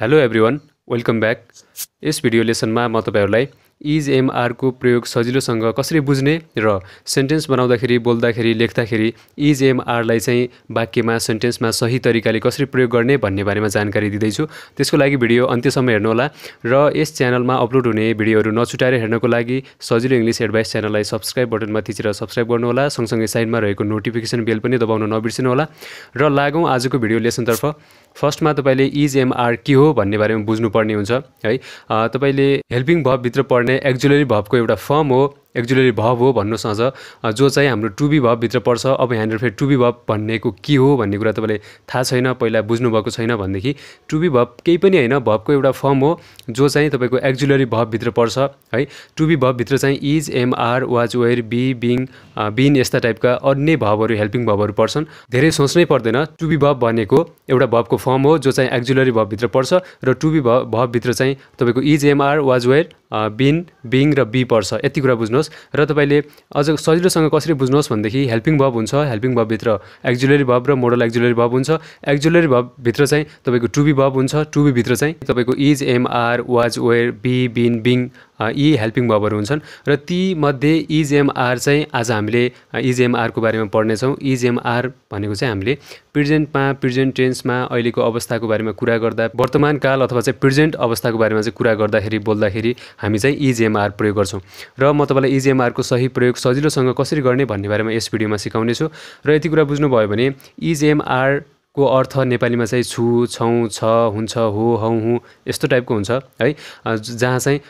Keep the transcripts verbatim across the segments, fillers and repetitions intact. Hello everyone welcome back. यस video लेसनमा म तपाईहरुलाई इज एम आर को प्रयोग सजिलोसँग कसरी बुझ्ने र सेन्टेन्स बनाउँदाखेरि बोल्दाखेरि लेख्दाखेरि इज एम आर लाई चाहिँ वाक्यमा सेन्टेन्समा सही तरिकाले कसरी प्रयोग गर्ने भन्ने बारेमा जानकारी दिदै छु। त्यसको लागि भिडियो अन्त्यसम्म हेर्नु होला र यस च्यानलमा अपलोड हुने भिडियोहरू नछुटाएर हेर्नको लागि सजिलो इङ्ग्लिश एडभाइस च्यानललाई सब्स्क्राइब बटनमा थिचेर सब्स्क्राइब गर्नु होला। सँगसँगै साइडमा रहेको नोटिफिकेसन बेल पनि दबाउन नबिर्सनु होला र लागौं आजको भिडियो लेसनतर्फ। फर्स्टमा तपाईले इज एम आर के हो भन्ने बारेमा बुझ्नु पर्ने हुन्छ है। तपाईले हेल्पिङ भर्ब भित्र पर्ने एक्जुलरी भर्बको एउटा फर्म हो, एक्जुलरी भर्ब हो भन्नुस् अझ, जो चाहिँ हाम्रो टु बी भर्ब भित्र पर्छ। अब यहाँनिर फेरि टु बी भर्ब भन्नेको के हो भन्ने कुरा तपाईले थाहा छैन, पहिला बुझ्नु भएको छैन भनेदेखि टु बी भर्ब केही पनि हैन, भर्बको एउटा फर्म हो जो चाहिँ तपाईको एक्जुलरी भर्ब भित्र पर्छ है। टु बी भर्ब भित्र चाहिँ is am are was were be being been यस्ता टाइपका अन्य भर्बहरु हेल्पिङ भर्बहरु पर्छन्। धेरै सोच्नै पर्दैन, टु बी भर्ब भनेको एउटा भर्बको फर्म हो जो चाहिँ एक्जुलरी भर्ब भित्र पर्छ र टु बी भर्ब भित्र चाहिँ तपाईको is am are was were been being र बी पर्छ। यति कुरा बुझ्नु र तपाईले अझ सजिलोसँग कसरी बुझ्नुहोस् भन्देखि हेल्पिङ भर्ब हुन्छ, हेल्पिङ भर्ब भित्र एक्जुलरी भर्ब र मोडल एक्जुलरी भर्ब हुन्छ। एक्जुलरी भर्ब भित्र चाहिँ तपाईको टु बी भर्ब हुन्छ, टु बी भित्र चाहिँ तपाईको is am are was were be been being यी हेल्पिङ भर्बहरू हुन्छन् र ती मध्ये इज एम आर चाहिँ आज हामीले इज एम आर को बारेमा पढ्ने छौं। इज एम आर भनेको चाहिँ हामीले प्रेजेन्टमा प्रेजेन्ट टेन्समा अहिलेको अवस्थाको बारेमा कुरा गर्दा, वर्तमान काल अथवा चाहिँ प्रेजेन्ट अवस्थाको बारेमा चाहिँ कुरा गर्दाखेरि बोल्दाखेरि हामी चाहिँ इज एम आर प्रयोग गर्छौं र म तपाईलाई इज एम आर को सही प्रयोग सजिलोसँग कसरी गर्ने भन्ने बारेमा यस भिडियोमा सिकाउने छु। र यति कुरा बुझ्नुभयो भने इज एम आर को अर्थ नेपालीमा चाहिँ छु, छौं, छ, हुन्छ, हो, हौ, हुँ यस्तो टाइपको हुन्छ है। जहाँ चाहिँ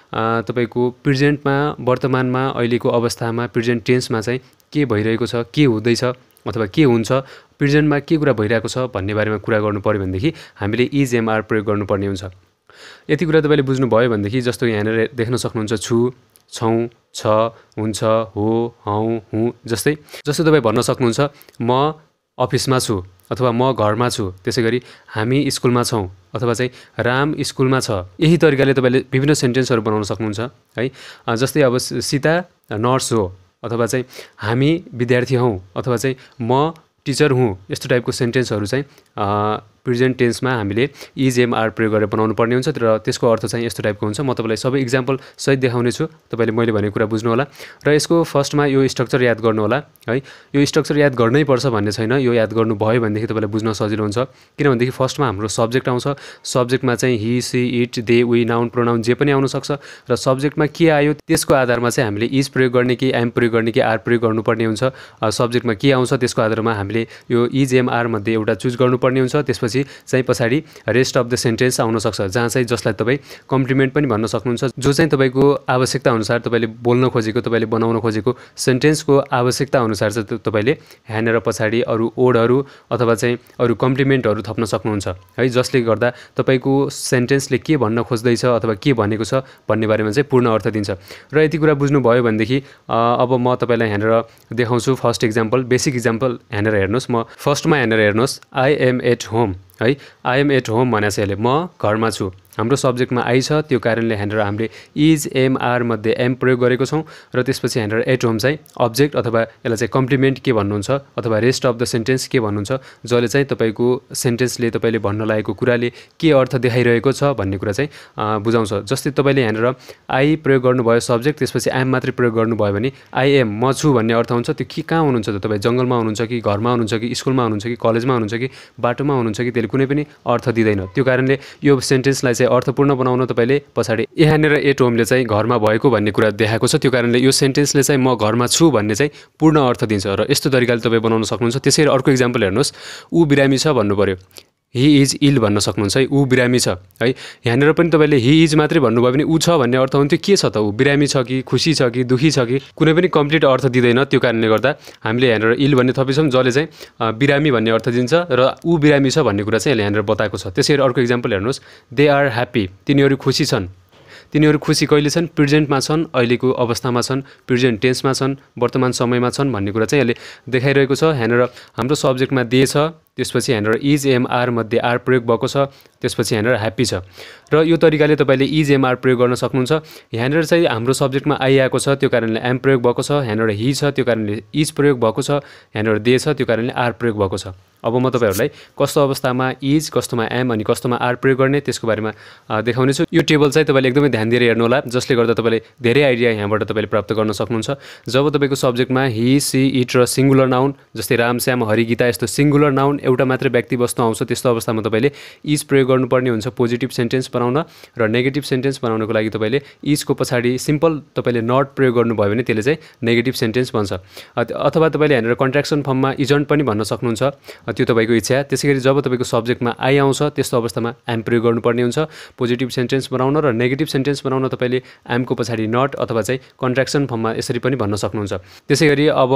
तपाईको प्रेजेन्टमा, वर्तमानमा, अहिलेको अवस्थामा, प्रेजेन्ट टेन्समा चाहिँ के भइरहेको छ, के हुँदैछ अथवा के हुन्छ, प्रेजेन्टमा के कुरा भइरहेको छ भन्ने बारेमा कुरा गर्नु पर्यो भनेदेखि हामीले इज एम आर प्रयोग गर्नुपर्ने हुन्छ। यति कुरा तपाईले बुझ्नुभयो भनेदेखि जस्तो यहाँनिर देख्न सक्नुहुन्छ छु, छौं, छ, हुन्छ, हो, हौ, हुँ जस्तै जस्तो तपाई भन्न सक्नुहुन्छ म अफिसमा छु अथवा म घरमा छु, त्यसैगरी हामी स्कुलमा छौं अथवा चाहिँ राम स्कुलमा छ। यही तरिकाले तपाईले विभिन्न सेन्टेन्सहरु बनाउन सक्नुहुन्छ है। जस्तै अब सीता नर्स हो अथवा चाहिँ हामी विद्यार्थी हौं अथवा चाहिँ म टीचर हुँ, यस्तो टाइपको सेन्टेन्सहरु चाहिँ प्रेजेन्ट टेन्समा हामीले इज एम आर प्रयोग गरेर बनाउनु पर्ने हुन्छ र त्यसको अर्थ चाहिँ यस्तो टाइपको हुन्छ। म तपाईलाई सबै एक्जाम्पल सहित देखाउने छु, तपाईले मैले भनेको कुरा बुझ्नु होला र यसको फर्स्टमा यो स्ट्रक्चर याद गर्नु होला है। यो स्ट्रक्चर याद गर्नै पर्छ भन्ने छैन, यो याद गर्नु भयो भनेदेखि तपाईलाई बुझ्न सजिलो हुन्छ। किनभनेदेखि फर्स्टमा हाम्रो सब्जेक्ट आउँछ, सब्जेक्टमा चाहिँ he she it they we noun pronoun जे पनि आउन सक्छ र सब्जेक्टमा के आयो त्यसको आधारमा चाहिँ हामीले इज प्रयोग गर्ने कि एम प्रयोग गर्ने कि आर प्रयोग गर्नुपर्ने हुन्छ। सब्जेक्टमा के आउँछ त्यसको आधारमा हामीले यो इज एम आर मध्ये एउटा चुज गर्नुपर्ने हुन्छ। त्यसपछि चाहिँ पछाडी रेस्ट अफ द सेन्टेन्स आउन सक्छ जहाँ चाहिँ जसलाई तपाईं कम्प्लिमेन्ट पनि भन्न सक्नुहुन्छ, जो चाहिँ तपाईको आवश्यकता अनुसार तपाईले बोल्न खोजेको, तपाईले बनाउन खोजेको सेन्टेन्सको आवश्यकता अनुसार चाहिँ तपाईले ह्यानेर पछाडी अरू ओडहरू अथवा चाहिँ अरू कम्प्लिमेन्टहरू थप्न सक्नुहुन्छ है। जसले गर्दा तपाईको सेन्टेन्सले के भन्न खोज्दैछ अथवा के भनेको छ भन्ने बारेमा चाहिँ पूर्ण अर्थ दिन्छ। र यति कुरा बुझ्नु भयो भनेदेखि अब म तपाईलाई ह्यानेर देखाउँछु फर्स्ट एक्जाम्पल, बेसिक एक्जाम्पल ह्यानेर हेर्नुहोस्। म फर्स्टमा ह्यानेर हेर्नुहोस् आई एम एट होम है। आई एम एट होम भनेको चाहिँ म घरमा छु, हाम्रो सब्जेक्टमा आई छ, त्यो कारणले ह्यान्डर हामीले इज एम आर मध्ये एम प्रयोग गरेको छौँ र त्यसपछि ह्यान्डर एट होम चाहिँ अब्जेक्ट अथवा यसलाई चाहिँ कम्प्लिमेन्ट के भन्नुहुन्छ अथवा रेस्ट अफ द सेन्टेन्स के भन्नुहुन्छ, जसले चाहिँ तपाईँको सेन्टेन्सले तपाईँले भन्न लागेको कुराले के अर्थ देखाइरहेको छ भन्ने कुरा चाहिँ बुझाउँछ। जस्तै तपाईँले ह्यान्डर आई प्रयोग गर्नुभयो सब्जेक्ट, त्यसपछि एम मात्रै प्रयोग गर्नुभयो भने आई एम म छु भन्ने अर्थ हुन्छ। त्यो के कहाँ हुनुहुन्छ त, तपाईँ जङ्गलमा हुनुहुन्छ कि, घरमा हुनुहुन्छ कि, स्कुलमा हुनुहुन्छ कि, कलेजमा हुनुहुन्छ कि, बाटोमा हुनुहुन्छ कि, त्यसले कुनै पनि अर्थ दिँदैन। त्यो कारणले यो सेन्टेन्सलाई अर्थपूर्ण बनाउन तपाईले पछाडी यहाँनिर एट होमले चाहिँ घरमा भएको भन्ने कुरा देखाएको छ, त्यो कारणले यो सेन्टेन्सले चाहिँ म घरमा छु भन्ने चाहिँ पूर्ण अर्थ दिन्छ र यस्तो तरिकाले तपाईँ बनाउन सक्नुहुन्छ। त्यसैले अर्को एक्जाम्पल हेर्नुहोस्, ऊ बिरामी छ भन्नु पर्यो, ही इज इल भन्न सक्नुहुन्छ है। ऊ बिरामी छ है, यहाँनिर पनि तपाईँले ही इज मात्रै भन्नुभयो भने ऊ छ भन्ने अर्थ हुन्थ्यो, के छ त ऊ बिरामी छ कि, खुसी छ कि, दुखी छ कि, कुनै पनि कम्प्लिट अर्थ दिँदैन। त्यो कारणले गर्दा हामीले यहाँनिर इल भन्ने थपेछौँ जसले चाहिँ बिरामी भन्ने अर्थ दिन्छ र ऊ बिरामी छ भन्ने कुरा चाहिँ यहाँनिर बताएको छ। त्यसैले अर्को एक्जाम्पल हेर्नुहोस्, दे आर ह्याप्पी, तिनीहरू खुसी छन्। तिनीहरू खुसी कहिले छन्, प्रेजेन्टमा छन्, अहिलेको अवस्थामा छन्, प्रेजेन्ट टेन्समा छन्, वर्तमान समयमा छन् भन्ने कुरा चाहिँ यसले देखाइरहेको छ। यहाँनिर हाम्रो सब्जेक्टमा दे छ, त्यसपछि हैनर इज एम आर मध्ये आर प्रयोग भएको छ त्यसपछि हैनर ह्यापी छ र यो तरिकाले तपाईले इज एम आर प्रयोग गर्न सक्नुहुन्छ। हैनर चाहिँ हाम्रो सब्जेक्टमा आइ आएको छ त्यो कारणले एम प्रयोग भएको छ, हैनर ही छ त्यो कारणले इज प्रयोग भएको छ, हैनर दे छ त्यो कारणले आर प्रयोग भएको छ। अब म तपाईहरुलाई कस्तो अवस्थामा इज कस्तोमा एम अनि कस्तोमा आर प्रयोग गर्ने त्यसको बारेमा देखाउने छु। यो टेबल चाहिँ तपाईले एकदमै ध्यान दिएर हेर्नु होला जसले गर्दा तपाईले धेरै आइडिया यहाँबाट तपाईले प्राप्त गर्न सक्नुहुन्छ। जब तपाईको सब्जेक्टमा ही सी इट र सिंगुलर नाउन जस्तै राम श्याम हरि गीता यस्तो सिंगुलर नाउन एउटा मात्र व्यक्ति वस्तु आउँछ त्यस्तो अवस्थामा तपाईले इज प्रयोग गर्नुपर्ने हुन्छ पोजिटिभ सेन्टेन्स बनाउन र नेगेटिभ सेन्टेन्स बनाउनको लागि तपाईले इज को पछाडी सिम्पल तपाईले नट प्रयोग गर्नुभयो भने त्यसले चाहिँ नेगेटिभ सेन्टेन्स बन्छ अथवा तपाईले हैनर कन्ट्र्याक्सन फर्ममा इजन्ट पनि भन्न सक्नुहुन्छ त्यो तपाईको इच्छा। त्यसैगरी जब तपाईको सब्जेक्टमा आइ आउँछ त्यस्तो अवस्थामा एम प्रयोग गर्नुपर्ने हुन्छ पोजिटिभ सेन्टेन्स बनाउन र नेगेटिभ सेन्टेन्स बनाउन तपाईले एम को पछाडी नट अथवा चाहिँ कन्ट्र्याक्सन फर्ममा यसरी पनि भन्न सक्नुहुन्छ। त्यसैगरी अब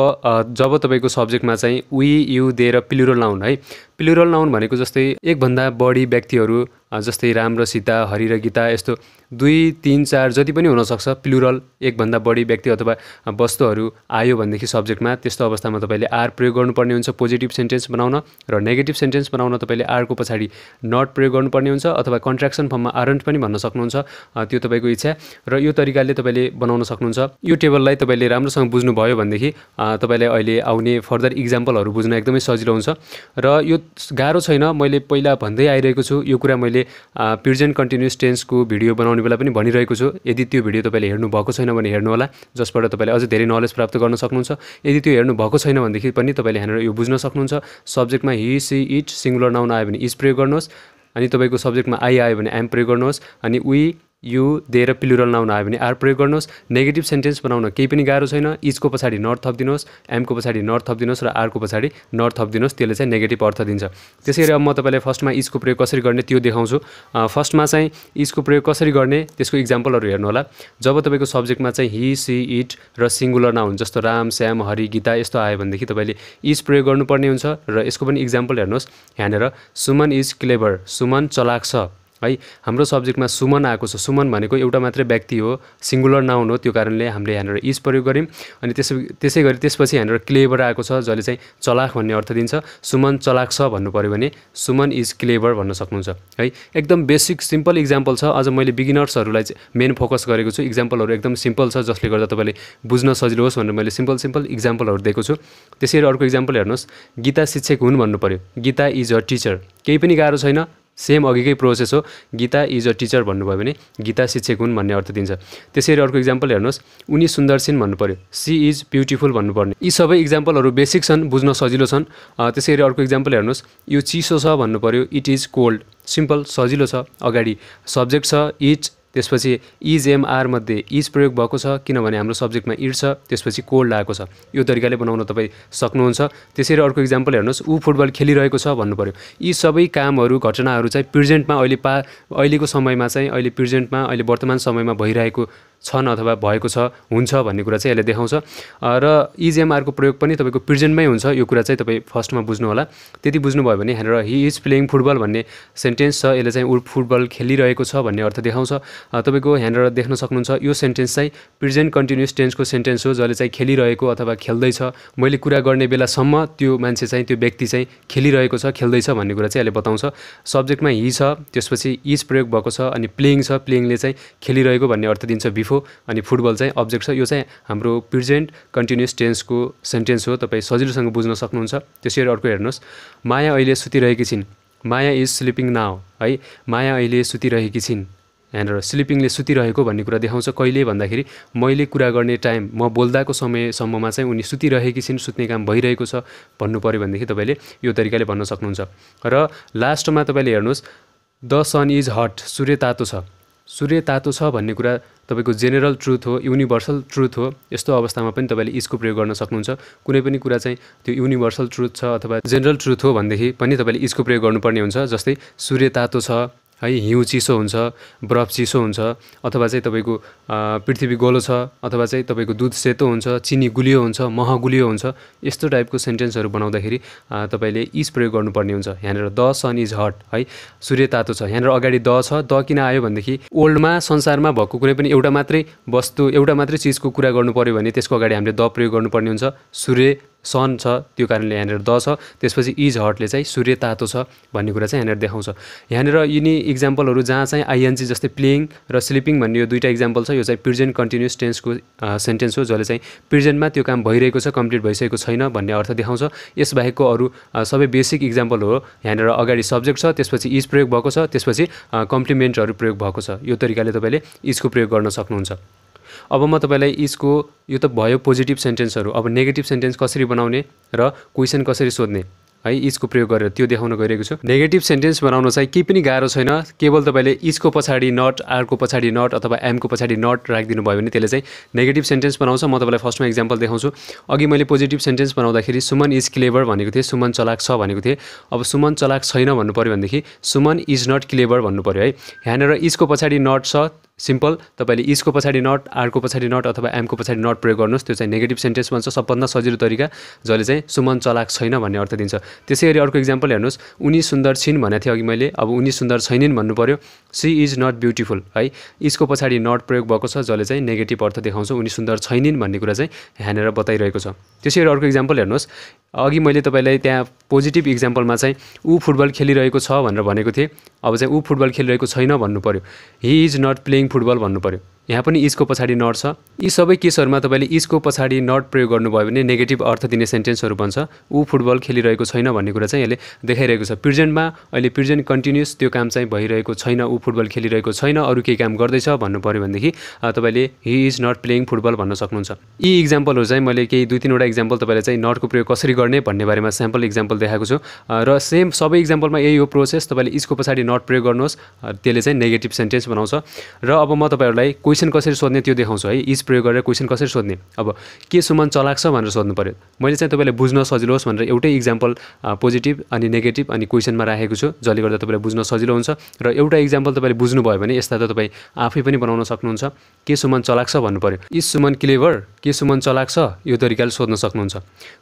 जब तपाईको सब्जेक्टमा चाहिँ वी यू दे र प्लुरल नाउन है प्लुरल नाउन भनेको जस्तै एक भन्दा बढी व्यक्तिहरू जस्तै राम र सीता हरि र गीता यस्तो दुई तीन चार जति पनि हुन सक्छ प्लुरल एक भन्दा बढी व्यक्ति अथवा वस्तुहरू आयो भन्नेदेखि सब्जेक्टमा त्यस्तो अवस्थामा तपाईले आर प्रयोग गर्नुपर्ने हुन्छ पोजिटिभ सेन्टेन्स बनाउन र नेगेटिभ सेन्टेन्स बनाउन तपाईले आर को पछाडी नट प्रयोग गर्नुपर्ने हुन्छ अथवा कन्ट्र्याक्सन फर्ममा आरन्ट पनि भन्न सक्नुहुन्छ त्यो तपाईको इच्छा र यो तरिकाले तपाईले बनाउन सक्नुहुन्छ। यो टेबललाई तपाईले राम्रोसँग बुझ्नु भयो भन्नेदेखि तपाईले अहिले आउने फर्दर एक्जाम्पलहरू बुझ्न एकदमै सजिलो हुन्छ र यो गाह्रो छैन। मैले पहिला भन्दै आइरहेको छु यो कुरा मैले प्रेजेन्ट कन्टिन्युअस टेन्सको भिडियो बनाउने बेला पनि भनिरहेको छु यदि त्यो भिडियो तपाईले हेर्नु भएको छैन भने हेर्नु होला जसबाट तपाईले अझै धेरै नलेज प्राप्त गर्न सक्नुहुन्छ। यदि त्यो हेर्नु भएको छैन भनेदेखि पनि तपाईले यहाँ यो बुझ्न सक्नुहुन्छ सब्जेक्टमा he she it singular noun आयो भने इज प्रयोग गर्नुहोस् अनि तपाईको सब्जेक्टमा आइ आयो भने एम प्रयोग गर्नुहोस् अनि वी यू दे र प्लुरल नाउन आयो भने आर प्रयोग गर्नुहोस्। नेगेटिभ सेन्टेन्स बनाउन केही पनि गाह्रो छैन इजको पछाडि नट थप्दिनुहोस् एमको पछाडि नट थप्दिनुहोस् र आरको पछाडि नट थप्दिनुहोस् त्यसले चाहिँ नेगेटिभ अर्थ दिन्छ। त्यसैगरी अब म तपाईँलाई फर्स्टमा इजको प्रयोग कसरी गर्ने त्यो देखाउँछु। फर्स्टमा चाहिँ इजको प्रयोग कसरी गर्ने त्यसको इक्जाम्पलहरू हेर्नु होला। जब तपाईँको सब्जेक्टमा चाहिँ हि सी इट र सिङ्गुलर नाउन जस्तो राम श्याम हरि गीता यस्तो आयो भनेदेखि तपाईँले इज प्रयोग गर्नुपर्ने हुन्छ र यसको पनि इक्जाम्पल हेर्नुहोस् यहाँनिर सुमन इज क्लेभर सुमन चलाक छ है हाम्रो सब्जेक्टमा सुमन आएको छ सुमन भनेको एउटा मात्र व्यक्ति हो सिंगुलर नाउन हो त्यो कारणले हामीले यहाँनिर इज प्रयोग गर्यौँ अनि त्यसै त्यसैगरी त्यसपछि यहाँनिर क्लेभर आएको छ जसले चाहिँ चलाख भन्ने अर्थ दिन्छ सुमन चलाक छ भन्नु पर्यो भने सुमन इज क्लेभर भन्न सक्नुहुन्छ है। एकदम बेसिक सिम्पल इक्जाम्पल छ अझ मैले बिगिनर्सहरूलाई मेन फोकस गरेको छु इक्जाम्पलहरू एकदम सिम्पल छ जसले गर्दा तपाईँले बुझ्न सजिलो होस् भनेर मैले सिम्पल सिम्पल इक्जाम्पलहरू दिएको छु। त्यसैगरी अर्को इक्जाम्पल हेर्नुहोस् गीता शिक्षक हुन् भन्नु पर्यो गीता इज अ टिचर केही पनि गाह्रो छैन सेम अघिकै प्रोसेस हो गीता इज अ टिचर भन्नुभयो भने गीता शिक्षक हुन् भन्ने अर्थ दिन्छ। त्यसैगरी अर्को इक्जाम्पल हेर्नुहोस् उनी सुन्दर छिन् भन्नु पर्यो सी इज ब्युटिफुल भन्नुपर्ने। यी सबै इक्जाम्पलहरू बेसिक छन् बुझ्न सजिलो छन्। त्यसैगरी अर्को इक्जाम्पल हेर्नुहोस् यो चिसो छ भन्नु पर्यो इट इज कोल्ड सिम्पल सजिलो छ अगाडि सब्जेक्ट छ इट त्यसपछि इज एम आर मध्ये इज प्रयोग भएको छ किनभने हाम्रो सब्जेक्टमा इट छ त्यसपछि कोल्ड आएको छ यो तरिकाले बनाउन तपाईँ सक्नुहुन्छ। त्यसैले अर्को इक्जाम्पल हेर्नुहोस् ऊ फुटबल खेलिरहेको छ भन्नु पर्यो यी सबै कामहरू घटनाहरू चाहिँ प्रेजेन्टमा अहिले पा अहिलेको समयमा चाहिँ अहिले प्रेजेन्टमा अहिले वर्तमान समयमा भइरहेको छन् अथवा भएको छ हुन्छ भन्ने कुरा चाहिँ यसले देखाउँछ र इज एम आरको प्रयोग पनि तपाईको प्रेजेन्टमै हुन्छ यो कुरा चाहिँ तपाईँ फर्स्टमा बुझ्नु होला। त्यति बुझ्नुभयो भने यहाँनिर हि इज प्लेइङ फुटबल भन्ने सेन्टेन्स छ यसले चाहिँ ऊ फुटबल खेलिरहेको छ भन्ने अर्थ देखाउँछ तपाईको यहाँनिर देख्न सक्नुहुन्छ यो सेन्टेन्स चाहिँ प्रेजेन्ट कन्टिन्युअस टेन्सको सेन्टेन्स हो जसले चाहिँ खेलिरहेको अथवा खेल्दैछ मैले कुरा गर्ने बेलासम्म त्यो मान्छे चाहिँ त्यो व्यक्ति चाहिँ खेलिरहेको छ खेल्दैछ भन्ने कुरा चाहिँ यसले बताउँछ। सब्जेक्टमा हि छ त्यसपछि इज प्रयोग भएको छ अनि प्लेइङ छ प्लेइङले चाहिँ खेलिरहेको भन्ने अर्थ दिन्छ बिफोर अनि फुटबल चाहिँ अब्जेक्ट छ यो चाहिँ हाम्रो प्रेजेन्ट कन्टिन्युअस टेन्सको सेन्टेन्स हो तपाईँ सजिलोसँग बुझ्न सक्नुहुन्छ। त्यसरी अर्को हेर्नुहोस् माया अहिले सुतिरहेकी छिन् माया इज स्लिपिङ नाउ है माया अहिले सुतिरहेकी छिन् यहाँनिर स्लिपिङले सुतिरहेको भन्ने कुरा देखाउँछ कहिले भन्दाखेरि मैले कुरा गर्ने टाइम म बोल्दाको समयसम्ममा चाहिँ उनी सुतिरहेकी छिन् सुत्ने काम भइरहेको छ भन्नु पऱ्यो भनेदेखि तपाईँले यो तरिकाले भन्न सक्नुहुन्छ। र लास्टमा तपाईँले हेर्नुहोस् द सन इज हट सूर्य तातो छ सूर्य तातो छ भन्ने कुरा तपाईको जेनरल ट्रुथ हो युनिभर्सल ट्रुथ हो यस्तो अवस्थामा पनि तपाईँले इजको प्रयोग गर्न सक्नुहुन्छ। कुनै पनि कुरा चाहिँ त्यो युनिभर्सल ट्रुथ छ अथवा जेनरल ट्रुथ हो भनेदेखि पनि तपाईँले इजको प्रयोग गर्नुपर्ने हुन्छ जस्तै सूर्य तातो छ है हिउँ चिसो हुन्छ बरफ चिसो हुन्छ अथवा चाहिँ तपाईको पृथ्वी गोलो छ अथवा चाहिँ तपाईको दुध सेतो हुन्छ चिनी गुलियो हुन्छ मह गुलियो हुन्छ यस्तो टाइपको सेन्टेन्सहरू बनाउँदाखेरि तपाईले इज प्रयोग गर्नुपर्ने हुन्छ। यहाँनिर द सन इज हट है सूर्य तातो छ यहाँनिर अगाडि द छ द किन आयो भनेदेखि ओल्डमा संसारमा भएको कुनै पनि एउटा मात्रै वस्तु एउटा मात्रै चिजको कुरा गर्नु पर्यो भने त्यसको अगाडि हामीले द प्रयोग गर्नुपर्ने हुन्छ सूर्य सन छ त्यो कारणले यहाँनेर द छ त्यसपछि इज हटले चाहिँ सूर्य तातो छ भन्ने कुरा चाहिँ यहाँनेर देखाउँछ। यहाँनेर यिनी एक्जाम्पलहरु जहाँ चाहिँ आईएनजी जस्तै प्लेइङ र स्लिपिङ भन्ने यो दुईटा एक्जाम्पल छ। यो चाहिँ प्रेजेन्ट कन्टीन्युअस टेन्सको सेन्टेन्स हो जसले चाहिँ प्रेजेन्टमा त्यो काम भइरहेको छ कम्प्लिट भइसकेको छैन भन्ने अर्थ देखाउँछ। यस बाहेकको अरु सबै बेसिक एक्जाम्पल हो। यहाँनेर अगाडि सब्जेक्ट छ त्यसपछि इज प्रयोग भएको छ त्यसपछि कम्प्लिमेन्टहरु प्रयोग भएको छ। यो तरिकाले तपाईले इजको प्रयोग गर्न सक्नुहुन्छ। अब म तपाईलाई इसको यो त भयो पोजिटिभ सेन्टेन्सहरु। अब नेगेटिभ सेन्टेन्स कसरी बनाउने र क्वेशन कसरी सोध्ने है इसको प्रयोग गरेर त्यो देखाउन गइरहेको छु। नेगेटिभ सेन्टेन्स बनाउन चाहिँ के पनि गाह्रो छैन। केवल तपाईले इसको पछाडी नट आर को पछाडी नट अथवा एम को पछाडी नट राखिदिनु भयो भने त्यसले चाहिँ नेगेटिभ सेन्टेन्स बनाउँछ। म तपाईलाई फर्स्टमा एक्जाम्पल देखाउँछु। अघि मैले पोजिटिभ सेन्टेन्स बनाउँदाखेरि सुमन इज क्लेभर भनेको थिएँ, सुमन चलाक छ भनेको थिएँ। अब सुमन चलाक छैन भन्नु पर्यो भनेदेखि सुमन इज नट क्लेभर भन्नु पर्यो है। यहाँनेर इसको पछाडी नट छ, सिम्पल तपाईले इसको पछाडी नट आर को पछाडी नट अथवा एम को पछाडी नट प्रयोग गर्नुस्। त्यो चाहिँ नेगेटिभ सेन्टेन्स बन्छ सबभन्दा सजिलो तरिका जसले चाहिँ सुमन चलाक छैन भन्ने अर्थ दिन्छ। त्यसैगरी अर्को एक्जाम्पल हेर्नुस्। उनी सुन्दर छिन् भनेको थिएँ अघि मैले, अब उनी सुन्दर छैनिन् भन्नु पर्यो सी इज नट ब्युटिफुल है। इसको पछाडी नट प्रयोग भएको छ जसले चाहिँ नेगेटिभ अर्थ देखाउँछ। उनी सुन्दर छैनिन् भन्ने कुरा चाहिँ यहाँनेर बताइरहेको छ। त्यसैगरी अर्को एक्जाम्पल हेर्नुस्। अघि मैले तपाईलाई त्यहाँ पोजिटिभ एक्जाम्पलमा चाहिँ ऊ फुटबल खेलिरहेको छ भनेर भनेको थिएँ। अब चाहिँ ऊ फुटबल खेलिरहेको छैन भन्नु पर्यो he is not playing football भन्नु पर्यो। यहाँ पनि इसको पछाडी नट छ। यी सबै केसहरुमा तपाईले इसको पछाडी नट प्रयोग गर्नुभयो भने नेगेटिभ अर्थ दिने सेन्टेन्सहरु बन्छ। ऊ फुटबल खेलिरहेको छैन भन्ने कुरा चाहिँ यसले देखाइरहेको छ। प्रेजेन्टमा अहिले प्रेजेन्ट कन्टीन्युअस त्यो काम चाहिँ भइरहेको छैन, ऊ फुटबल खेलिरहेको छैन, अरु केही काम गर्दै छ भन्नु पर्यो भनेदेखि तपाईले he is not playing football भन्न सक्नुहुन्छ। यी एक्जाम्पलहरु चाहिँ मैले केही दुई तीनवटा एक्जाम्पल तपाईले चाहिँ नटको प्रयोग कसरी गर्ने भन्ने बारेमा स्याम्पल एक्जाम्पल देखाएको छु र सेम सबै एक्जाम्पलमा यही हो प्रोसेस। तपाईले इसको पछाडी नट प्रयोग गर्नुहोस्, त्यसले चाहिँ नेगेटिभ सेन्टेन्स बनाउँछ। र अब म तपाईहरुलाई क्वेशन कसरी सोध्ने त्यो देखाउँछु है। इज प्रयोग गरेर क्वेशन कसरी सोध्ने। अब के सुमन चलाक छ भनेर सोध्नु पर्यो। मैले चाहिँ तपाईलाई बुझ्न सजिलो होस् भनेर एउटै एक्जाम्पल पोजिटिभ अनि नेगेटिभ अनि क्वेशनमा राखेको छु जसले गर्दा तपाईलाई बुझ्न सजिलो हुन्छ। र एउटा एक्जाम्पल तपाईले बुझ्नु भयो भने यस्ता त तपाई आफै पनि बनाउन सक्नुहुन्छ। के सुमन चलाक छ भन्नु पर्यो इज सुमन क्लेभर, के सुमन चलाक छ, यो तरिकाले सोध्न सक्नुहुन्छ।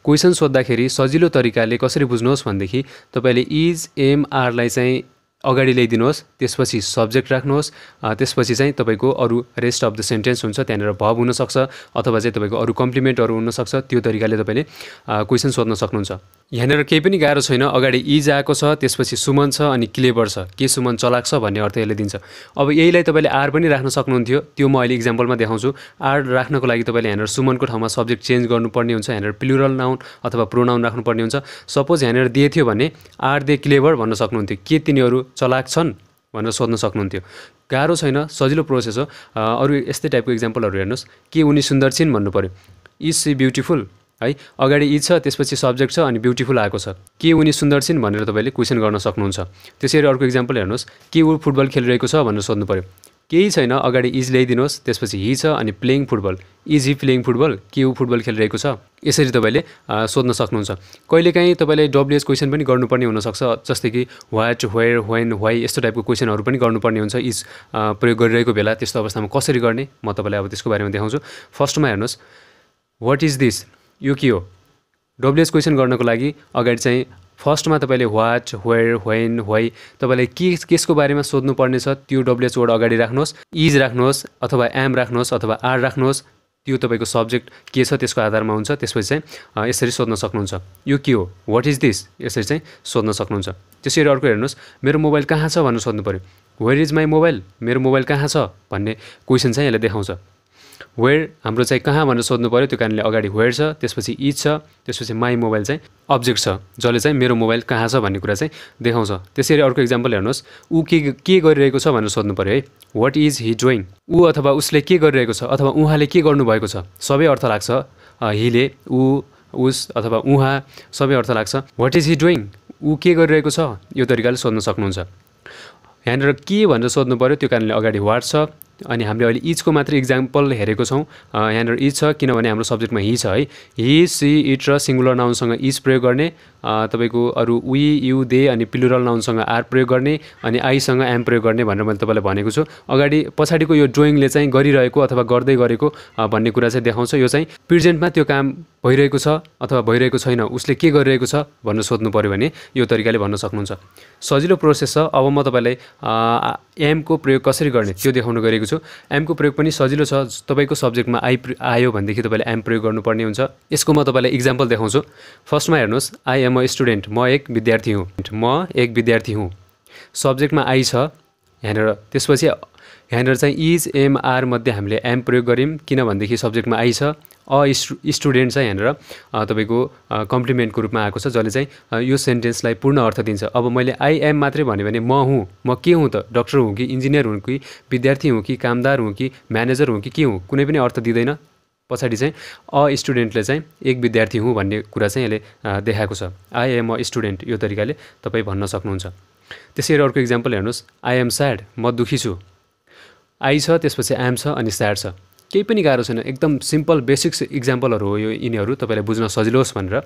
क्वेशन सोध्दाखेरि सजिलो तरिकाले कसरी बुझ्नुहोस् भनेदेखि तपाईले इज एम आर लाई चाहिँ अगाडि ल्याइदिनुहोस्, त्यसपछि सब्जेक्ट राख्नुहोस्, त्यसपछि चाहिँ तपाईको अरु रेस्ट अफ द सेन्टेन्स हुन्छ त्यहाँनेर भर्ब हुन सक्छ अथवा चाहिँ तपाईको अरु कम्प्लिमेन्टहरु हुन सक्छ। त्यो तरिकाले तपाईले क्वेशन सोध्न सक्नुहुन्छ। यहाँनेर केही पनि गाह्रो छैन। अगाडि इज आएको छ, त्यसपछि सुमन छ अनि क्लेभर छ, के सुमन चलाक छ भन्ने अर्थ यसले दिन्छ। अब यहीलाई तपाईले आर पनि राख्न सक्नुहुन्थ्यो, त्यो म अहिले एक्जाम्पलमा देखाउँछु। आर राख्नको लागि तपाईले यहाँनेर सुमनको ठाउँमा सब्जेक्ट चेन्ज गर्नुपर्ने हुन्छ, यहाँनेर प्लुरल नाउन अथवा प्रोनाउन राख्नुपर्ने हुन्छ। सपोज यहाँनेर दिए थियो भने आर दे क्लेभर भन्न सक्नुहुन्थ्यो, के तिनीहरु चलाक छन् भनेर सोध्न सक्नुहुन्थ्यो। गाह्रो छैन, सजिलो प्रोसेस हो। अरु यस्तै टाइपको एक्जाम्पलहरु हेर्नुस्। के उनी सुन्दर छिन् भन्नु पर्यो इज सी ब्युटिफुल है। अगाडि इज छ, त्यसपछि सब्जेक्ट छ अनि ब्युटिफुल आएको छ। के उनी सुन्दर छिन् भनेर तपाईले क्वेशन गर्न सक्नुहुन्छ। त्यसैगरी अर्को एक्जाम्पल हेर्नुस्। के ऊ फुटबल खेलिरहेको छ भनेर सोध्नु पर्यो। केही छैन, अगाडि इज ल्याइदिनुहोस्, त्यसपछि ही छ अनि playing football, is he playing football, के ऊ फुटबल खेलिरहेको छ। यसरी तपाईले सोध्न सक्नुहुन्छ। कहिलेकाहीँ तपाईले डब्ल्युएच क्वेशन पनि गर्नुपर्ने हुन सक्छ, जस्तै कि व्हाट, वेयर, व्हेन, व्हाई यस्तो टाइपको क्वेशनहरु पनि गर्नुपर्ने हुन्छ। इज प्रयोग गरिरहेको बेला त्यस्तो अवस्थामा कसरी गर्ने म तपाईलाई अब त्यसको बारेमा देखाउँछु। फर्स्टमा हेर्नुस् व्हाट इज दिस, यो के हो। डब्ल्युएच क्वेशन गर्नको लागि अगाडि चाहिँ फर्स्टमा तपाईले व्हाट, वेयर, व्हेन, व्हाई तपाईले के केसको बारेमा सोध्नु पर्ने छ त्यो डब्ल्युएच वर्ड अगाडि राख्नुहोस्, इज राख्नुहोस् अथवा एम राख्नुहोस् अथवा आर राख्नुहोस्। त्यो तपाईको सब्जेक्ट के छ त्यसको आधारमा हुन्छ। त्यसपछि चाहिँ यसरी सोध्न सक्नुहुन्छ यो के हो, व्हाट इज दिस, यसरी चाहिँ सोध्न सक्नुहुन्छ। त्यसैगरी अर्को हेर्नुहोस्। मेरो मोबाइल कहाँ छ भनेर सोध्नु पर्यो। वेयर इज माई मोबाइल, मेरो मोबाइल कहाँ छ भन्ने क्वेशन चाहिँ यसले देखाउँछ। वेयर हाम्रो चाहिँ कहाँ भनेर सोध्नु पर्यो, त्यो कारणले अगाडि वेयर छ, त्यसपछि इज छ, त्यसपछि माई मोबाइल चाहिँ अब्जेक्ट छ जसले चाहिँ मेरो मोबाइल कहाँ छ भन्ने कुरा चाहिँ देखाउँछ। त्यसैगरी अर्को एक्जाम्पल हेर्नुहोस्। ऊ के के गरिरहेको छ भनेर सोध्नु पर्यो है। वाट इज ही डुइङ, ऊ अथवा उसले के गरिरहेको छ अथवा उहाँले के गर्नुभएको छ। सबै अर्थ लाग्छ, हिले, ऊ, उस अथवा उहाँ सबै अर्थ लाग्छ। वाट इज ही डुइङ, ऊ के गरिरहेको छ, यो तरिकाले सोध्न सक्नुहुन्छ। यहाँनेर के भनेर सोध्नु पर्यो, त्यो कारणले अगाडि वाट छ अनि हामीले अहिले इजको मात्र एक्जाम्पल हेरेको छौं। यहाँनेर इज छ किनभने हाम्रो सब्जेक्टमा ही छ है। ही, सी, इट र सिंगुलर नाउनसँग इज प्रयोग गर्ने, तपाईको अरु वी, यू, दे अनि प्लुरल नाउनसँग आर प्रयोग गर्ने अनि आईसँग एम प्रयोग गर्ने भनेर मैले तपाईलाई भनेको छु। अगाडि पछाडीको यो ड्रोइङले चाहिँ गरिरहेको अथवा गर्दै गरेको भन्ने कुरा चाहिँ देखाउँछ। यो चाहिँ प्रेजेन्टमा त्यो काम भइरहेको छ अथवा भइरहेको छैन, उसले के गरिरहेको छ भनेर सोध्नु पर्यो भने यो तरिकाले भन्न सक्नुहुन्छ। सजिलो प्रोसेस छ। अब म तपाईलाई एम को प्रयोग कसरी गर्ने त्यो देखाउन गएको छु। एम को प्रयोग पनि सजिलो छ। तपाईको सब्जेक्टमा आइ आयो भनेदेखि तपाईले एम प्रयोग गर्नुपर्ने हुन्छ। यसको म तपाईलाई एक्जाम्पल देखाउँछु। फर्स्टमा हेर्नुस्, आई एम अ स्टुडेन्ट, म एक विद्यार्थी हुँ, म एक विद्यार्थी हुँ। सब्जेक्टमा आई छ यहाँनेर, त्यसपछि यहाँनेर चाहिँ इज एम आर मध्ये हामीले एम प्रयोग गर्यौं किनभनेदेखि सब्जेक्टमा आई छ। अ स्टुडेन्ट चाहिँ यहाँनेर तपाईको कम्प्लिमेन्टको रूपमा आएको छ जसले चाहिँ यो सेन्टेन्सलाई पूर्ण अर्थ दिन्छ। अब मैले आई एम मात्रै भन्यो भने म हुँ, म के हुँ त? डाक्टर हुँ कि इन्जिनियर हुँ कि विद्यार्थी हुँ कि कामदार हुँ कि म्यानेजर हुँ कि के हुँ? कुनै पनि अर्थ दिँदैन। पछाडि चाहिँ अ स्टुडेन्टले चाहिँ एक विद्यार्थी हुँ भन्ने कुरा चाहिँ यसले देखाएको छ। आई एम अ स्टुडेन्ट, यो तरिकाले तपाईँ भन्न सक्नुहुन्छ। त्यसै गरी अर्को एक्जाम्पल हेर्नुहोस्, आई एम स्याड, म दुखी छु। आई छ, त्यसपछि एम छ अनि स्याड छ। केही पनि गाह्रो छैन, एकदम सिम्पल बेसिक्स एक्जाम्पलहरू हो यो। यिनीहरू तपाईँलाई बुझ्न सजिलो होस् भनेर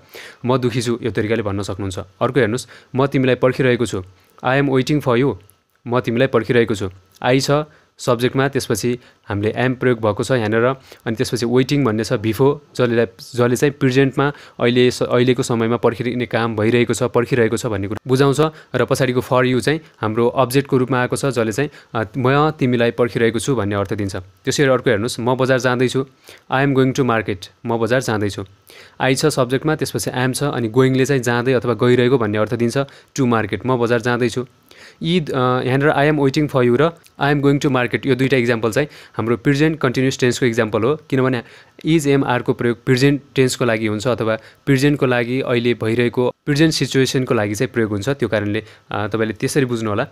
म दुखी छु यो तरिकाले भन्न सक्नुहुन्छ। अर्को हेर्नुहोस्, म तिमीलाई पर्खिरहेको छु। I am waiting for you, म तिमीलाई पर्खिरहेको छु। आई छ सब्जेक्टमा, त्यसपछि हामीले एम प्रयोग भएको छ यहाँनेर, अनि त्यसपछि वेटिङ भन्ने छ बिफोर, जसले जसले चाहिँ प्रेजेन्टमा अहिले अहिलेको समयमा पर्खिने काम भइरहेको छ, पर्खिरहेको छ भन्ने कुरा बुझाउँछ। र पछाडिको फर यु चाहिँ हाम्रो अब्जेक्टको रूपमा आएको छ जसले चाहिँ म तिमीलाई पर्खिरहेको छु भन्ने अर्थ दिन्छ। त्यसरी अर्को हेर्नुहोस्, म बजार जाँदैछु। I am going to market, म बजार जाँदैछु। आई छ सब्जेक्टमा, त्यसपछि एम छ अनि गोइङले चाहिँ जाँदै अथवा गइरहेको भन्ने अर्थ दिन्छ। टु मार्केट, म बजार जाँदैछु। यी यहाँनिर I am waiting for you र I am going to market यो दुईवटा इक्जाम्पल चाहिँ हाम्रो प्रेजेन्ट कन्टिन्युस टेन्सको इक्जाम्पल हो, किनभने इज एम आरको प्रयोग प्रेजेन्ट टेन्सको लागि हुन्छ अथवा प्रेजेन्टको लागि अहिले भइरहेको प्रेजेन्ट सिचुएसनको लागि चाहिँ प्रयोग हुन्छ। त्यो कारणले तपाईँले त्यसरी बुझ्नुहोला।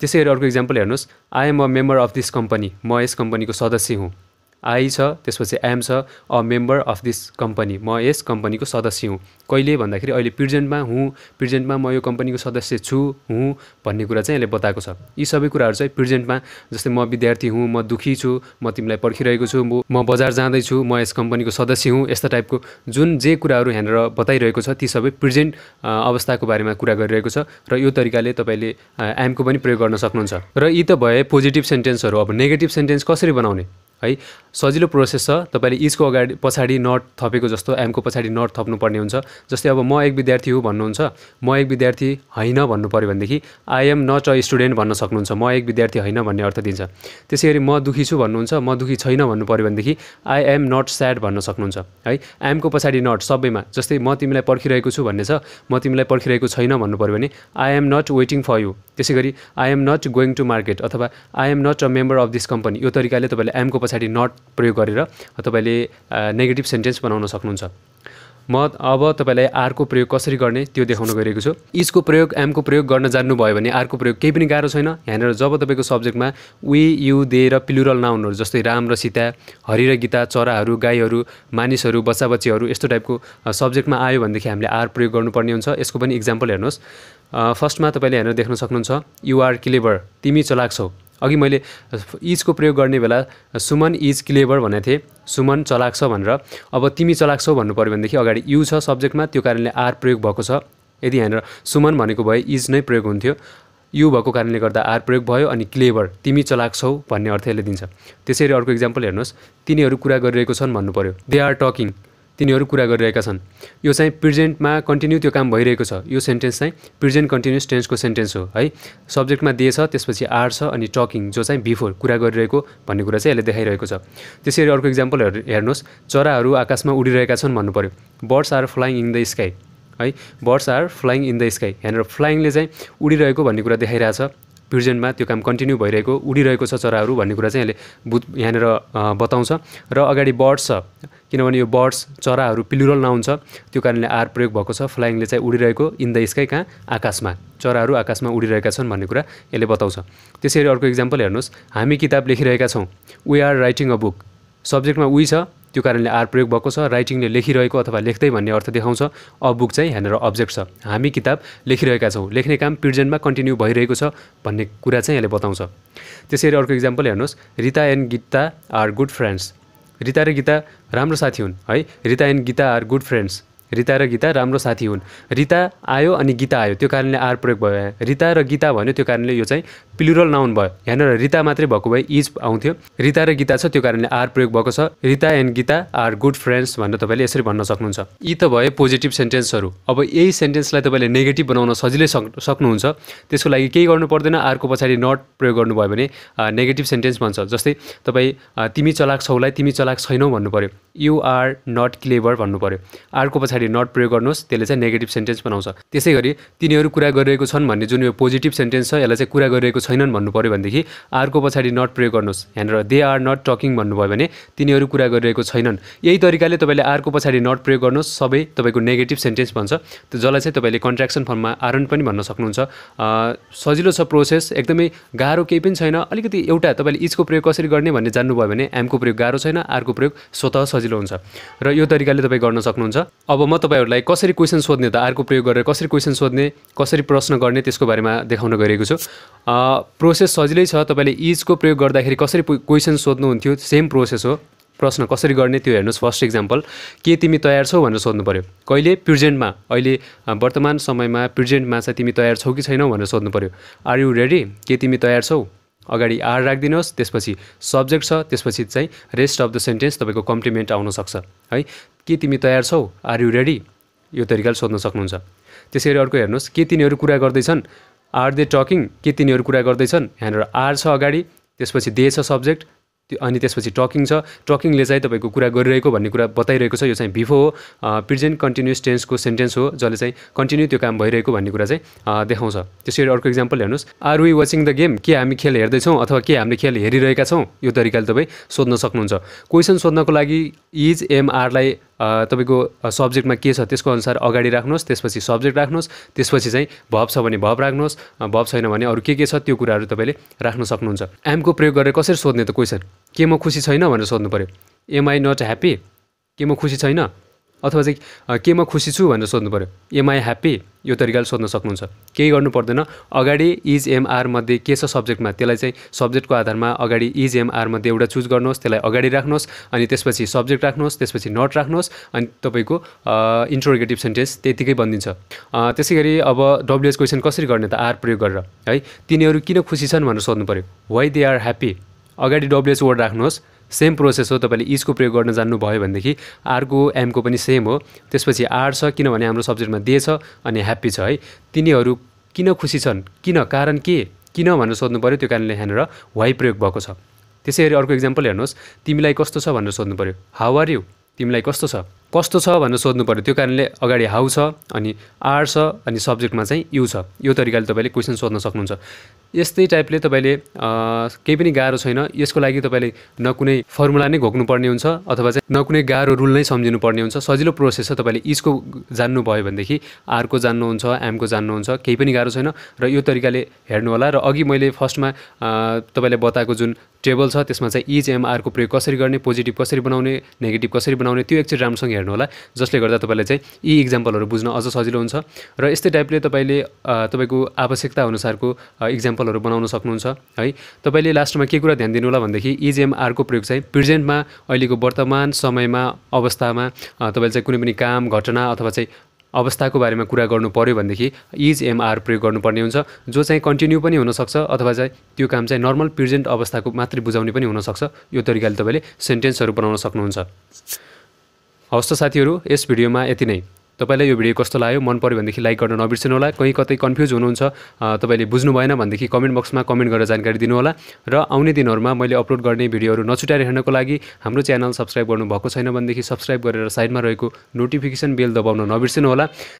त्यसै गरी अर्को इक्जाम्पल हेर्नुहोस्, I am a member of this company, म यस कम्पनीको सदस्य हुँ। आई छ, त्यसपछि एम छ, a member of this company, म यस कम्पनीको सदस्य हुँ। कहिले भन्दाखेरि अहिले प्रेजेन्टमा हुँ, प्रेजेन्टमा म यो कम्पनीको सदस्य छु, हुँ भन्ने कुरा चाहिँ यसले बताएको छ। यी सबै कुराहरू चाहिँ प्रेजेन्टमा, जस्तै म विद्यार्थी हुँ, म दुखी छु, म तिमीलाई पर्खिरहेको छु, म बजार जाँदैछु, म यस कम्पनीको सदस्य हुँ, यस्ता टाइपको जुन जे कुराहरू यहाँनिर बताइरहेको छ ती सबै प्रेजेन्ट अवस्थाको बारेमा कुरा गरिरहेको छ। र यो तरिकाले तपाईँले एमको पनि प्रयोग गर्न सक्नुहुन्छ। र यी त भए पोजिटिभ सेन्टेन्सहरू। अब नेगेटिभ सेन्टेन्स कसरी बनाउने? है, सजिलो प्रोसेस छ। तपाईले इसको अगाडि पछाडि नट थपेको जस्तो एमको पछाडि नट थप्नु पर्ने हुन्छ। जस्तै अब म एक विद्यार्थी हुँ भन्नुहुन्छ, म एक विद्यार्थी हैन भन्नु पर्यो भनेदेखि I am not a student भन्न सक्नुहुन्छ, म एक विद्यार्थी हैन भन्ने अर्थ दिन्छ। त्यसै गरी म दुखी छु भन्नुहुन्छ, म दुखी छैन भन्नु पर्यो भनेदेखि आई एम नट स्याड भन्न सक्नुहुन्छ। है, एमको पछाडि नट सबैमा। जस्तै म तिमीलाई पर्खिरहेको छु भन्ने छ, म तिमीलाई पर्खिरहेको छैन भन्नु पर्यो भने I am not waiting for you. त्यसै गरी I am not going to market अथवा I am not a member of this company, यो तरिकाले तपाईँले एमको पछाडि नट प्रयोग गरेर तपाईँले नेगेटिभ सेन्टेन्स बनाउन सक्नुहुन्छ। म अब तपाईँलाई आरको प्रयोग कसरी गर्ने त्यो देखाउन गइरहेको छु। इसको प्रयोग एमको प्रयोग गर्न जान्नुभयो भने आरको प्रयोग केही पनि गाह्रो छैन। यहाँनिर जब तपाईँको सब्जेक्टमा वी यु दे र प्लुरल नाउनहरू जस्तै राम र सीता, हरि र गीता, चराहरू, गाईहरू, मानिसहरू, बच्चा बच्चीहरू यस्तो टाइपको सब्जेक्टमा आयो भनेदेखि हामीले आर प्रयोग गर्नुपर्ने हुन्छ। यसको पनि इक्जाम्पल हेर्नुहोस्। फर्स्टमा तपाईँले यहाँनिर देख्न सक्नुहुन्छ, यु आर क्लेभर, तिमी चलाक छौ। अघि मैले इजको प्रयोग गर्ने बेला सुमन इज क्लेभर भनेको थिएँ, सुमन चलाक छ भनेर। अब तिमी चलाक छौ भन्नु पर्यो भनेदेखि अगाडि यु छ सब्जेक्टमा, त्यो कारणले आर प्रयोग भएको छ। यदि यहाँनिर सुमन भनेको भए इज नै प्रयोग हुन्थ्यो, यु भएको कारणले गर्दा आर प्रयोग भयो अनि क्लेभर तिमी चलाक छौ भन्ने अर्थ यसले दिन्छ। त्यसैले अर्को इक्जाम्पल हेर्नुहोस्, तिनीहरू कुरा गरिरहेको छन् भन्नु पर्यो, दे आर टकिङ, तिनीहरू कुरा गरिरहेका छन्। यो चाहिँ प्रेजेन्टमा कन्टिन्यू त्यो काम भइरहेको छ। यो सेन्टेन्स चाहिँ प्रेजेन्ट कन्टिन्युस टेन्सको सेन्टेन्स हो। है, सब्जेक्टमा दे छ, त्यसपछि आर छ अनि टकिङ जो चाहिँ बिफोर कुरा गरिरहेको भन्ने कुरा चाहिँ यसले देखाइरहेको छ। त्यसरी अर्को इक्जाम्पलहरू हेर्नुहोस्, चराहरू आकाशमा उडिरहेका छन् भन्नु पर्यो, birds are flying in the sky. है, birds are flying in the sky, यहाँनिर फ्लाइङले चाहिँ उडिरहेको भन्ने कुरा देखाइरहेछ। प्रेजेन्टमा त्यो काम कन्टिन्यू भइरहेको, उडिरहेको छ चराहरू भन्ने कुरा चाहिँ यसले यहाँनिर बताउँछ। र अगाडि बर्ड्स छ, किनभने यो बर्ड्स चराहरू प्लुरल नाउन छ, त्यो कारणले आर प्रयोग भएको छ। फ्लाइङले चाहिँ उडिरहेको, इन द स्काई कहाँ? आकाशमा, चराहरू आकाशमा उडिरहेका छन् भन्ने कुरा यसले बताउँछ। त्यसैले अर्को इक्जाम्पल हेर्नुहोस्, हामी किताब लेखिरहेका छौँ, we are writing a book. सब्जेक्टमा वी छ, त्यो कारणले आर प्रयोग भएको छ। राइटिङले लेखिरहेको अथवा लेख्दै भन्ने अर्थ देखाउँछ। अ बुक चाहिँ यहाँनिर अब्जेक्ट छ। हामी किताब लेखिरहेका छौँ, लेख्ने काम प्रेजेन्टमा कन्टिन्यू भइरहेको छ भन्ने कुरा चाहिँ यसले बताउँछ। त्यसैले अर्को इक्जाम्पल हेर्नुहोस्, Rita and Gita are good friends. Rita र गीता राम्रो साथी हुन्। है, Rita and Gita are good friends, Rita र गीता राम्रो साथी हुन्। रिता आयो अनि गीता आयो, त्यो कारणले आर प्रयोग भयो। रिता र गीता भन्यो, त्यो कारणले यो चाहिँ प्लुरल नाउन भयो। यहाँ रिता मात्रै भएको भए इज आउँथ्यो। रिता र गीता छ, त्यो कारणले आर प्रयोग भएको छ। Rita and Gita are good friends भनेर तपाईले यसरी भन्न सक्नुहुन्छ। यी त भए पोजिटिभ सेन्टेन्सहरु। अब यही सेन्टेन्सलाई तपाईले नेगेटिभ बनाउन सजिलै सक्नुहुन्छ। त्यसको लागि केही गर्नु पर्दैन। आर को पछाडी नट प्रयोग गर्नुभयो भने नेगेटिभ सेन्टेन्स भन्छ। जस्तै तपाई तिमी चलाक छौलाई तिमी चलाक छैनौ भन्नु पर्यो, यु आर नट क्लेभर भन्नु पर्यो। आर को पछाडी नट प्रयोग गर्नुस्, त्यसले चाहिँ नेगेटिभ सेन्टेन्स बनाउँछ। त्यसैगरी तिनीहरु कुरा गरिरहेको छन् भन्ने जुन यो पोजिटिभ सेन्टेन्स छ, यसलाई चाहिँ कुरा गरिरहेको छैनन् भन्नु पर्यो भनेदेखि आर को पछाडी नट प्रयोग गर्नुस्। यहाँ दे आर नट टकिङ भन्नुभयो भने तिनीहरु कुरा गरिरहेको छैनन्। यही तरिकाले तपाईले आर को पछाडी नट प्रयोग गर्नुस्, सबै तपाईको नेगेटिभ सेन्टेन्स भन्छ। त्यो जसलाई चाहिँ तपाईले कन्ट्र्याक्सन फर्ममा आरन पनि भन्न सक्नुहुन्छ। सजिलो छ प्रोसेस, एकदमै गाह्रो केही पनि छैन। अलिकति एउटा तपाईले इज को प्रयोग कसरी गर्ने भन्ने जान्नुभयो भने एम को प्रयोग गाह्रो छैन, आर को प्रयोग स्वतः सजिलो हुन्छ र यो तरिकाले तपाई गर्न सक्नुहुन्छ। अब म तपाईहरुलाई कसरी क्वेशन सोध्ने त, आर को प्रयोग गरेर कसरी क्वेशन सोध्ने, कसरी प्रश्न गर्ने त्यसको बारेमा देखाउन गएको छु। प्रोसेस सजिलै छ। तपाईले इज को प्रयोग गर्दाखेरि कसरी क्वेशन सोध्नुहुन्थ्यो, सेम प्रोसेस हो। प्रश्न कसरी गर्ने त्यो हेर्नुस्। फर्स्ट एक्जाम्पल, के तिमी तयार छौ भनेर सोध्नु पर्यो। कहिले, प्रेजेन्टमा, अहिले वर्तमान समयमा प्रेजेन्टमा चाहिँ तिमी तयार छौ कि छैनौ भनेर सोध्नु पर्यो। आर यु रेडी, के तिमी तयार छौ, अगाडि आर राख्दिनुस्, त्यसपछि सब्जेक्ट छ, त्यसपछि चाहिँ रेस्ट अफ द सेन्टेन्स तपाईको कम्प्लिमेन्ट आउन सक्छ है। के तिमी तयार छौ, आर यु रेडी, यो तरिकाले सोध्न सक्नुहुन्छ। त्यसैगरी अर्को हेर्नुस्, के तिनीहरु कुरा गर्दै छन्, आर दे टकिङ, के तिनीहरु कुरा गर्दै छन्। यहाँ आर छ अगाडि, त्यसपछि दे छ सब्जेक्ट, अनि त्यसपछि टकिङ छ। टकिङले चाहिँ तपाईको कुरा गरिरहेको भन्ने कुरा बताइरहेको छ। यो चाहिँ बिफोर हो, प्रेजेन्ट कन्टिन्युअस टेन्सको सेन्टेन्स हो जसले चाहिँ कन्टिन्यू त्यो काम भइरहेको भन्ने कुरा चाहिँ देखाउँछ। त्यसैले अर्को एक्जाम्पल हेर्नुस्, are we watching the game, के हामी खेल हेर्दै छौं अथवा के हामीले खेल हेरिरहेका छौं, यो तरिकाले तपाई सोध्न सक्नुहुन्छ। क्वेशन सोध्नको लागि इज एम आर लाई तपाईको सब्जेक्टमा के छ त्यसको अनुसार अगाडि राख्नुस्, त्यसपछि सब्जेक्ट राख्नुस्, त्यसपछि चाहिँ भब छ भने भब राख्नुस्, भब छैन भने अरु के के छ त्यो कुराहरु तपाईले राख्न सक्नुहुन्छ। एम को प्रयोग गरेर कसरी सोध्ने त क्वेशन, के म खुशी छैन भनेर सोध्नु पर्यो। एम आई नट ह्यापी, के म खुशी छैन, अथवा चाहिँ के म खुशी छु भनेर सोध्नु पर्यो। एम आई ह्याप्पी, यो तरिकाले सोध्न सक्नुहुन्छ। केही गर्नु पर्दैन। अगाडि इज एम आर मध्ये के छ सब्जेक्टमा, त्यसलाई चाहिँ सब्जेक्टको आधारमा अगाडि इज एम आर मध्ये एउटा चुज गर्नुहोस्, त्यसलाई अगाडि राख्नुहोस्, अनि त्यसपछि सब्जेक्ट राख्नुहोस्, त्यसपछि नट राख्नुहोस्, अनि तपाईको इन्टरोगेटिभ सेन्टेन्स त्यतिकै बन्दिन्छ। त्यसैगरी अब डब्ल्युएच क्वेशन कसरी गर्ने त, आर प्रयोग गरेर है। तिनीहरु किन खुशी छन् भनेर सोध्नु पर्यो। वाइ दे आर ह्याप्पी, अगाडि डब्ल्युएच वर्ड राख्नुहोस्। सेम प्रोसेस हो। तपाईले इज को प्रयोग गर्न जान्नु भयो भनेदेखि आर को एम को पनि सेम हो। त्यसपछि आर छ किनभने हाम्रो सब्जेक्टमा दे छ अनि ह्याप्पी छ है। तिनीहरु किन खुशी छन्, किन, कारण के, किन भनेर सोध्नु पर्यो। त्यो कारणले यहाँ वाइ प्रयोग भएको छ। त्यसैगरी अर्को एक्जाम्पल हेर्नुहोस्, तिमीलाई कस्तो छ भनेर सोध्नु पर्यो। हाउ आर यु, तिमीलाई कस्तो छ, कस्तो छ भनेर सोध्नु पर्यो। त्यो कारणले अगाडि हाउ छ अनि आर छ अनि सब्जेक्टमा चाहिँ यु छ। यो तरिकाले तपाईले क्वेशन सोध्न सक्नुहुन्छ। यस्तै टाइपले तपाईले केही पनि गाह्रो छैन। यसको लागि तपाईले न कुनै फर्मुला नै घोक्नु पर्ने हुन्छ अथवा चाहिँ न कुनै गाह्रो रुल नै सम्झिनु पर्ने हुन्छ। सजिलो प्रोसेस छ। तपाईले इज को जान्नु भयो भनेदेखि आर को जान्नुहुन्छ, एम को जान्नुहुन्छ, केही पनि गाह्रो छैन। र यो तरिकाले हेर्नु होला। र अघि मैले फर्स्टमा तपाईले बताएको जुन टेबल छ त्यसमा चाहिँ इज एम आर को प्रयोग कसरी गर्ने, पोजिटिभ कसरी बनाउने, नेगेटिभ कसरी बनाउने, त्यो एकचोटि राम्रोसँग हेर्नु होला, जसले गर्दा तपाईलाई चाहिँ यी एक्जाम्पलहरु बुझ्न अझ सजिलो हुन्छ। र यस्तै टाइपले तपाईले तपाईको आवश्यकता अनुसारको एक्जाम्पलहरु बनाउन सक्नुहुन्छ है। तपाईले लास्टमा के कुरा ध्यान दिनु होला भनेदेखि इज एम आर को प्रयोग चाहिँ प्रेजेन्टमा, अहिलेको वर्तमान समयमा, अवस्थामा, तपाईले चाहिँ कुनै पनि काम, घटना अथवा चाहिँ अवस्थाको बारेमा कुरा गर्नु पर्यो भनेदेखि इज एम आर प्रयोग गर्नुपर्ने हुन्छ। जो चाहिँ कन्टिन्यू पनि हुन सक्छ अथवा चाहिँ त्यो काम चाहिँ नर्मल प्रेजेन्ट अवस्थाको मात्रै बुझाउने पनि हुन सक्छ। यो तरिकाले तपाईले सेन्टेन्सहरु बनाउन सक्नुहुन्छ। हवस् त साथीहरु, यस भिडियोमा यति नै। तपाईलाई यो भिडियो कस्तो लाग्यो, मन पर्यो भनेदेखि लाइक गर्न नबिर्सनु होला। कहीं कतै कन्फ्युज हुनुहुन्छ, तपाईले बुझ्नु भएन भनेदेखि कमेन्ट बक्समा कमेन्ट गरेर जानकारी दिनु होला। र आउने दिनहरुमा मैले अपलोड गर्ने भिडियोहरु नछुटाएर हेर्नको लागि हाम्रो च्यानल सब्स्क्राइब गर्नु भएको छैन भनेदेखि सब्स्क्राइब गरेर साइडमा रहेको नोटिफिकेसन बेल दबाउन नबिर्सनु होला।